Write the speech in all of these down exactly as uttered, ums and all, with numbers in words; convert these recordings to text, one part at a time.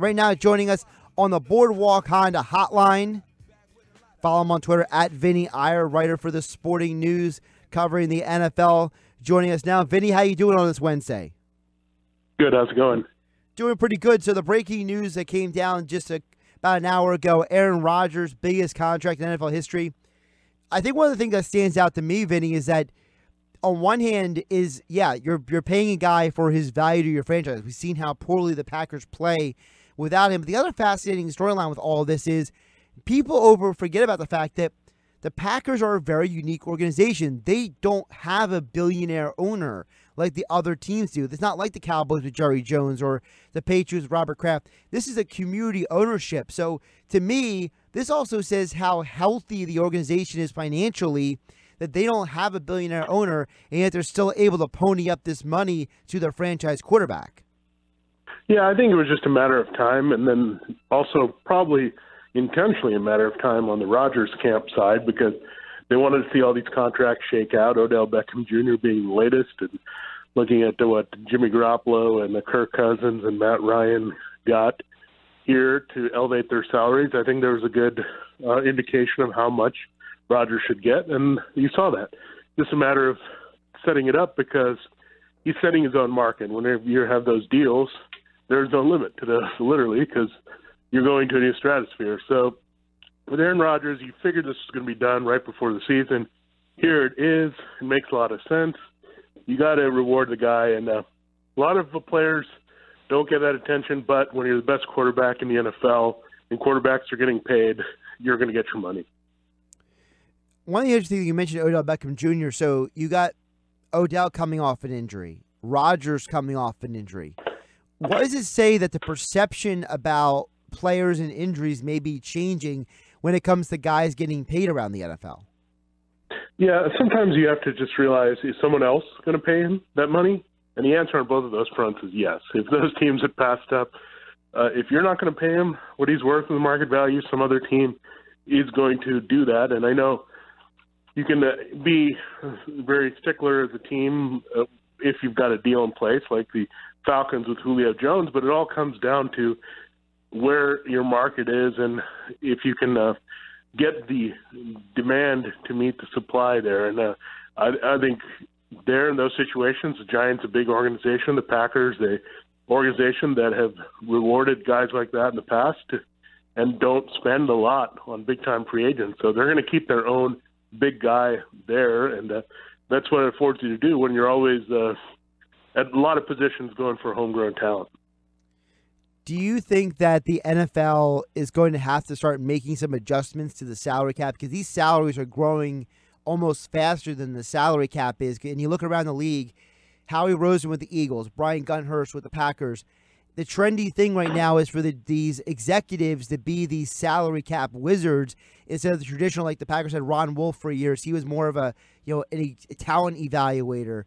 right now joining us on the Boardwalk Honda Hotline. Follow him on Twitter at Vinnie Iyer, writer for The Sporting News, covering the N F L. Joining us now, Vinnie, how you doing on this Wednesday? Good. How's it going? Doing pretty good. So the breaking news that came down just a, about an hour ago, Aaron Rodgers, biggest contract in N F L history. I think one of the things that stands out to me, Vinnie, is that on one hand is, yeah, you're you're paying a guy for his value to your franchise. We've seen how poorly the Packers play without him. But the other fascinating storyline with all this is people over forget about the fact that the Packers are a very unique organization. They don't have a billionaire owner like the other teams do. It's not like the Cowboys with Jerry Jones or the Patriots with Robert Kraft. This is a community ownership. So to me, this also says how healthy the organization is financially, that they don't have a billionaire owner, and yet they're still able to pony up this money to their franchise quarterback. Yeah, I think it was just a matter of time, and then also probably intentionally a matter of time on the Rodgers camp side, because they wanted to see all these contracts shake out, Odell Beckham Junior being the latest, and looking at the, what Jimmy Garoppolo and the Kirk Cousins and Matt Ryan got here to elevate their salaries. I think there was a good uh, indication of how much Rodgers should get, and you saw that. Just a matter of setting it up, because he's setting his own market. Whenever you have those deals, there's no limit to those, literally, because you're going to a new stratosphere. So with Aaron Rodgers, you figured this was going to be done right before the season. Here it is. It makes a lot of sense. You got to reward the guy, and uh, a lot of the players don't get that attention, but when you're the best quarterback in the N F L and quarterbacks are getting paid, you're going to get your money. One of the interesting things you mentioned, Odell Beckham Junior So you got Odell coming off an injury, Rodgers coming off an injury. What does it say that the perception about players and injuries may be changing when it comes to guys getting paid around the N F L? Yeah, sometimes you have to just realize, is someone else going to pay him that money? And the answer on both of those fronts is yes. If those teams had passed up, uh, if you're not going to pay him what he's worth in the market value, some other team is going to do that. And I know you can uh, be very stickler as a team uh, if you've got a deal in place, like the Falcons with Julio Jones, but it all comes down to where your market is and if you can uh, get the demand to meet the supply there. And uh, I, I think there in those situations, the Giants, a big organization, the Packers, the organization that have rewarded guys like that in the past and don't spend a lot on big-time free agents. So they're going to keep their own big guy there, and uh, that's what it affords you to do when you're always uh, at a lot of positions going for homegrown talent. Do you think that the N F L is going to have to start making some adjustments to the salary cap? Because these salaries are growing almost faster than the salary cap is. And you look around the league, Howie Roseman with the Eagles, Brian Gunnhurst with the Packers. The trendy thing right now is for the, these executives to be these salary cap wizards instead of the traditional, like the Packers had Ron Wolf for years. He was more of a, you know, an, a talent evaluator.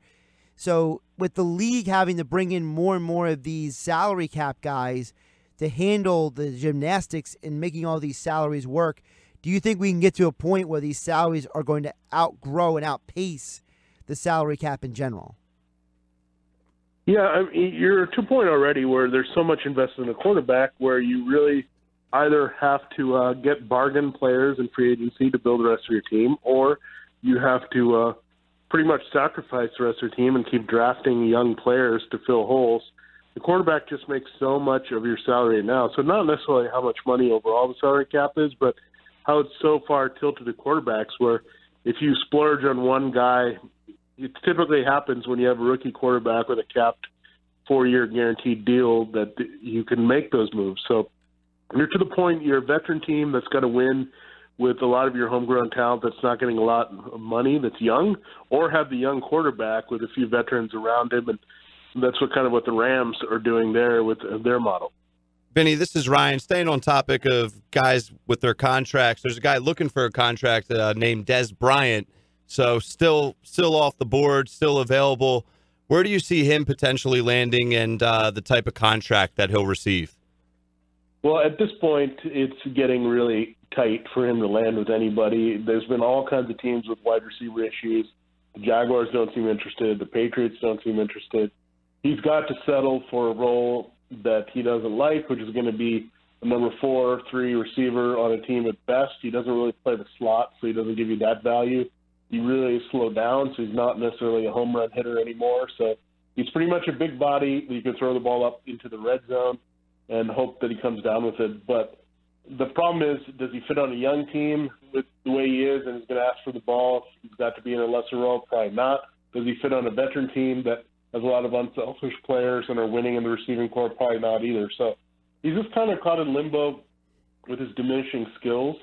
So with the league having to bring in more and more of these salary cap guys to handle the gymnastics and making all these salaries work, do you think we can get to a point where these salaries are going to outgrow and outpace the salary cap in general? Yeah, I mean, you're to a point already where there's so much invested in a quarterback where you really either have to uh, get bargain players in free agency to build the rest of your team, or you have to uh, pretty much sacrifice the rest of your team and keep drafting young players to fill holes. The quarterback just makes so much of your salary now. So not necessarily how much money overall the salary cap is, but how it's so far tilted to quarterbacks where if you splurge on one guy, it typically happens when you have a rookie quarterback with a capped four-year guaranteed deal that you can make those moves. So you're to the point, you're a veteran team that's going to win with a lot of your homegrown talent that's not getting a lot of money, that's young, or have the young quarterback with a few veterans around him. And that's what kind of what the Rams are doing there with their model. Vinnie, this is Ryan. Staying on topic of guys with their contracts, there's a guy looking for a contract uh, named Des Bryant. So still still off the board, still available. Where do you see him potentially landing and uh, the type of contract that he'll receive? Well, at this point, it's getting really tight for him to land with anybody. There's been all kinds of teams with wide receiver issues. The Jaguars don't seem interested. The Patriots don't seem interested. He's got to settle for a role that he doesn't like, which is going to be a number four, three receiver on a team at best. He doesn't really play the slot, so he doesn't give you that value. He really is slowed down, so he's not necessarily a home run hitter anymore. So he's pretty much a big body. You can throw the ball up into the red zone and hope that he comes down with it. But the problem is, does he fit on a young team with the way he is and he's going to ask for the ball? He's got to be in a lesser role? Probably not. Does he fit on a veteran team that has a lot of unselfish players and are winning in the receiving corps? Probably not either. So he's just kind of caught in limbo with his diminishing skills.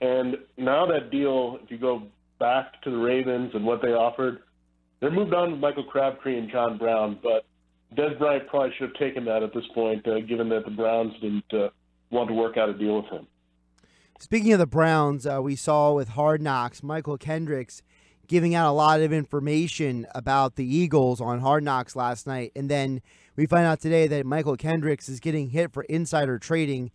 And now that deal, if you go back to the Ravens and what they offered, they're moved on with Michael Crabtree and John Brown, but Des Bryant probably should have taken that at this point, uh, given that the Browns didn't uh, want to work out a deal with him. Speaking of the Browns, uh, we saw with Hard Knocks, Mychal Kendricks giving out a lot of information about the Eagles on Hard Knocks last night. And then we find out today that Mychal Kendricks is getting hit for insider trading.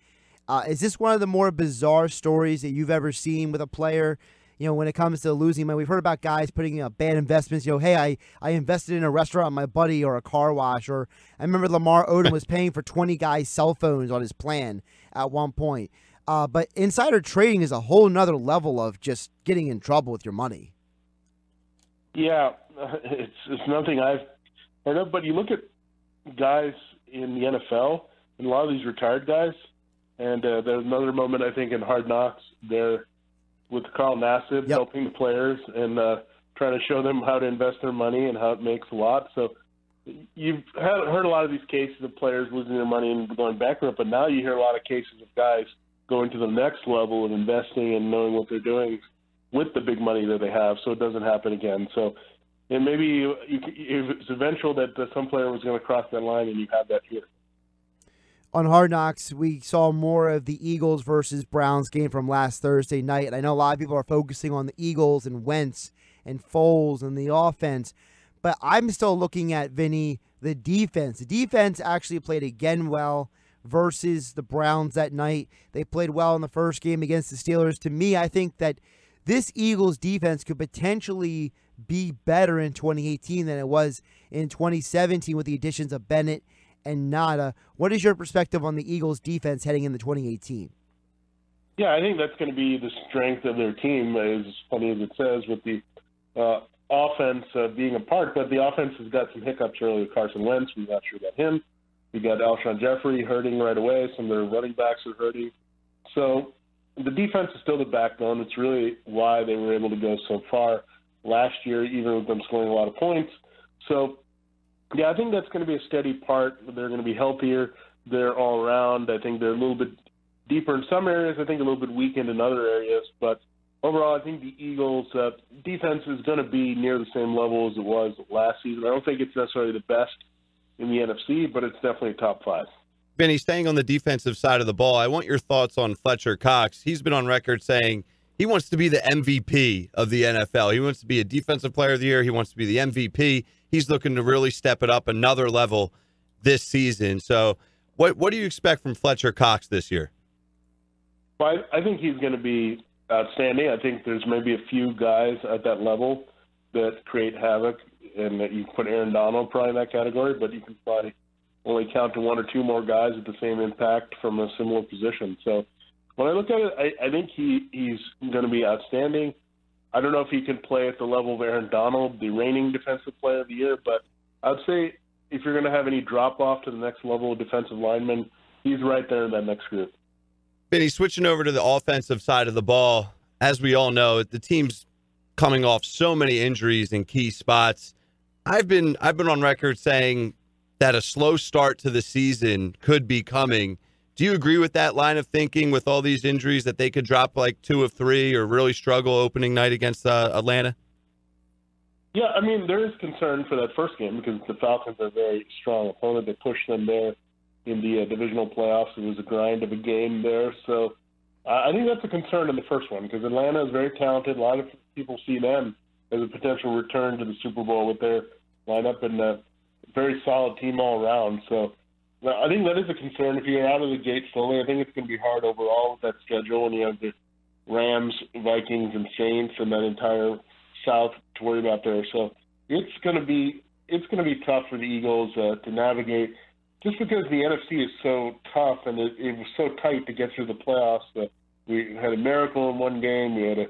Uh, is this one of the more bizarre stories that you've ever seen with a player? You know, when it comes to losing money, we've heard about guys putting up bad investments. You know, hey, I, I invested in a restaurant, my buddy, or a car wash. Or I remember Lamar Odom was paying for twenty guys' cell phones on his plan at one point. Uh, but insider trading is a whole nother level of just getting in trouble with your money. Yeah, it's it's nothing I've heard of. But you look at guys in the N F L, and a lot of these retired guys, and uh, there's another moment, I think, in Hard Knocks, they're with Carl Nassib, yep, helping the players and uh, trying to show them how to invest their money and how it makes a lot. So you've heard a lot of these cases of players losing their money and going bankrupt, but now you hear a lot of cases of guys going to the next level of investing and knowing what they're doing with the big money that they have so it doesn't happen again. So, and maybe you, you, it's eventual that some player was going to cross that line, and you have that here. On Hard Knocks, we saw more of the Eagles versus Browns game from last Thursday night. And I know a lot of people are focusing on the Eagles and Wentz and Foles and the offense. But I'm still looking at, Vinny, the defense. The defense actually played again well versus the Browns that night. They played well in the first game against the Steelers. To me, I think that this Eagles defense could potentially be better in twenty eighteen than it was in twenty seventeen with the additions of Bennett and Nada. What is your perspective on the Eagles' defense heading into twenty eighteen? Yeah, I think that's going to be the strength of their team, as funny as it says, with the uh, offense uh, being apart. But the offense has got some hiccups early with Carson Wentz. We're not sure about him. We got Alshon Jeffrey hurting right away. Some of their running backs are hurting. So the defense is still the backbone. It's really why they were able to go so far last year, even with them scoring a lot of points. So yeah, I think that's going to be a steady part. They're going to be healthier. They're all around. I think they're a little bit deeper in some areas. I think a little bit weakened in other areas. But overall, I think the Eagles' uh, defense is going to be near the same level as it was last season. I don't think it's necessarily the best in the N F C, but it's definitely top five. Vinny, staying on the defensive side of the ball, I want your thoughts on Fletcher Cox. He's been on record saying he wants to be the M V P of the N F L. He wants to be a defensive player of the year. He wants to be the M V P. He's looking to really step it up another level this season. So what what do you expect from Fletcher Cox this year? Well, I, I think he's going to be outstanding. I think there's maybe a few guys at that level that create havoc, and that you put Aaron Donald probably in that category, but you can probably only count to one or two more guys with the same impact from a similar position. So when I look at it, I, I think he, he's going to be outstanding. I don't know if he can play at the level of Aaron Donald, the reigning defensive player of the year, but I'd say if you're going to have any drop-off to the next level of defensive lineman, he's right there in that next group. Vinny, switching over to the offensive side of the ball, as we all know, the team's coming off so many injuries in key spots. I've been, I've been on record saying that a slow start to the season could be coming. Do you agree with that line of thinking with all these injuries that they could drop like two of three or really struggle opening night against uh, Atlanta? Yeah, I mean, there is concern for that first game because the Falcons are a very strong opponent. They pushed them there in the uh, divisional playoffs. It was a grind of a game there. So uh, I think that's a concern in the first one because Atlanta is very talented. A lot of people see them as a potential return to the Super Bowl with their lineup and a very solid team all around. So I think that is a concern. If you're out of the gate slowly, I think it's going to be hard overall with that schedule, and you have the Rams, Vikings, and Saints, and that entire South to worry about there. So it's going to be it's going to be tough for the Eagles uh, to navigate. just because the N F C is so tough and it, it was so tight to get through the playoffs that we had a miracle in one game, we had a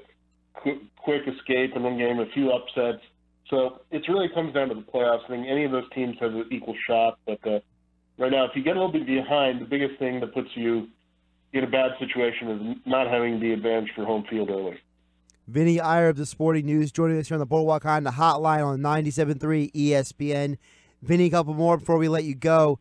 qu- quick escape in one game, a few upsets. So it really comes down to the playoffs. I think any of those teams has an equal shot. But uh, right now, if you get a little bit behind, the biggest thing that puts you in a bad situation is not having the advantage for home field early. Vinnie Iyer of The Sporting News joining us here on the Boardwalk High on the hotline on ninety-seven point three E S P N. Vinnie, a couple more before we let you go.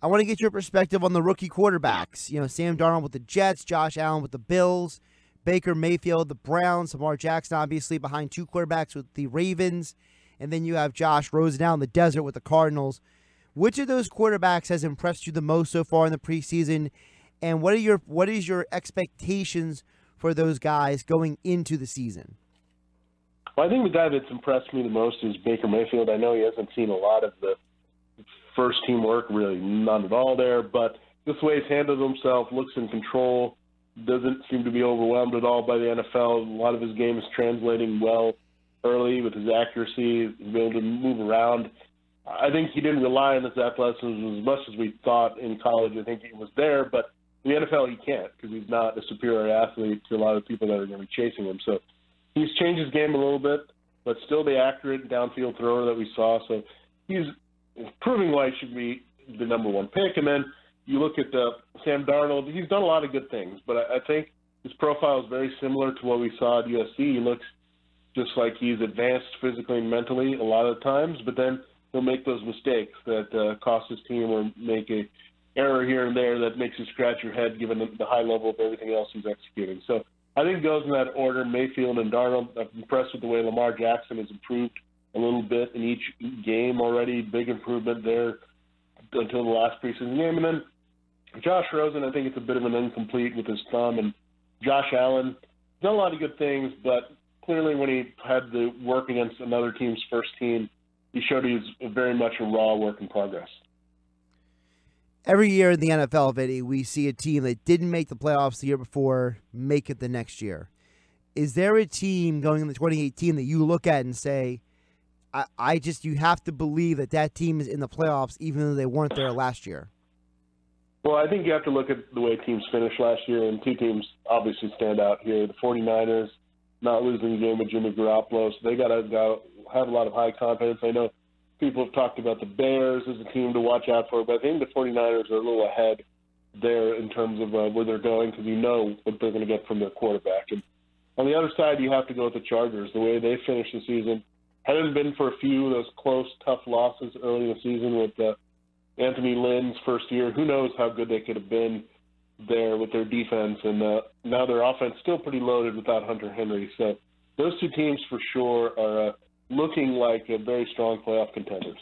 I want to get your perspective on the rookie quarterbacks. You know, Sam Darnold with the Jets, Josh Allen with the Bills, Baker Mayfield, the Browns, Lamar Jackson obviously behind two quarterbacks with the Ravens, and then you have Josh Rosen down in the desert with the Cardinals. Which of those quarterbacks has impressed you the most so far in the preseason, and what are your what is your expectations for those guys going into the season? Well, I think the guy that's impressed me the most is Baker Mayfield. I know he hasn't seen a lot of the first team work, really none at all there, but just the way he's handled himself, looks in control, doesn't seem to be overwhelmed at all by the N F L. A lot of his game is translating well early with his accuracy, his ability to move around. I think he didn't rely on his athleticism as much as we thought in college. I think he was there, but in the N F L he can't because he's not a superior athlete to a lot of people that are going to be chasing him. So he's changed his game a little bit, but still the accurate downfield thrower that we saw. So he's proving why he should be the number one pick. And then you look at the Sam Darnold, he's done a lot of good things, but I, I think his profile is very similar to what we saw at U S C. He looks just like he's advanced physically and mentally a lot of times, but then he'll make those mistakes that uh, cost his team or make a error here and there that makes you scratch your head given the, the high level of everything else he's executing. So I think it goes in that order, Mayfield and Darnold. I'm impressed with the way Lamar Jackson has improved a little bit in each game already. Big improvement there until the last preseason game. And then Josh Rosen, I think it's a bit of an incomplete with his thumb. And Josh Allen, done a lot of good things, but clearly when he had the work against another team's first team, he showed he was very much a raw work in progress. Every year in the N F L, Vinnie, we see a team that didn't make the playoffs the year before make it the next year. Is there a team going in the twenty eighteen that you look at and say, I, I just, you have to believe that that team is in the playoffs even though they weren't there last year? Well, I think you have to look at the way teams finished last year, and two teams obviously stand out here. The forty-niners, not losing a game with Jimmy Garoppolo, so they got to go, have a lot of high confidence. I know people have talked about the Bears as a team to watch out for, but I think the forty-niners are a little ahead there in terms of uh, where they're going because you know what they're going to get from their quarterback. And on the other side, you have to go with the Chargers. The way they finished the season, hadn't been for a few of those close, tough losses early in the season with uh, Anthony Lynn's first year. Who knows how good they could have been there with their defense. And uh, now their offense still pretty loaded without Hunter Henry. So those two teams for sure are uh, looking like a very strong playoff contenders.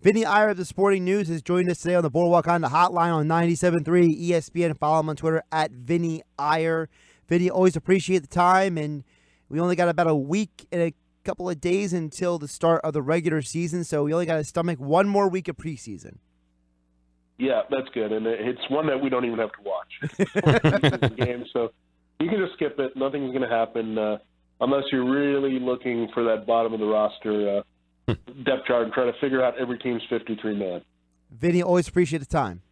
Vinnie Iyer of The Sporting News has joined us today on the Boardwalk on the hotline on ninety-seven point three E S P N. Follow him on Twitter at Vinnie Iyer. Vinnie, always appreciate the time. And we only got about a week and a couple of days until the start of the regular season, so we only got to stomach one more week of preseason. Yeah, that's good, and it's one that we don't even have to watch. Game, so you can just skip it. Nothing's going to happen uh, unless you're really looking for that bottom of the roster uh, depth chart and trying to figure out every team's fifty-three man. Vinnie, always appreciate the time.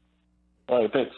All right, thanks.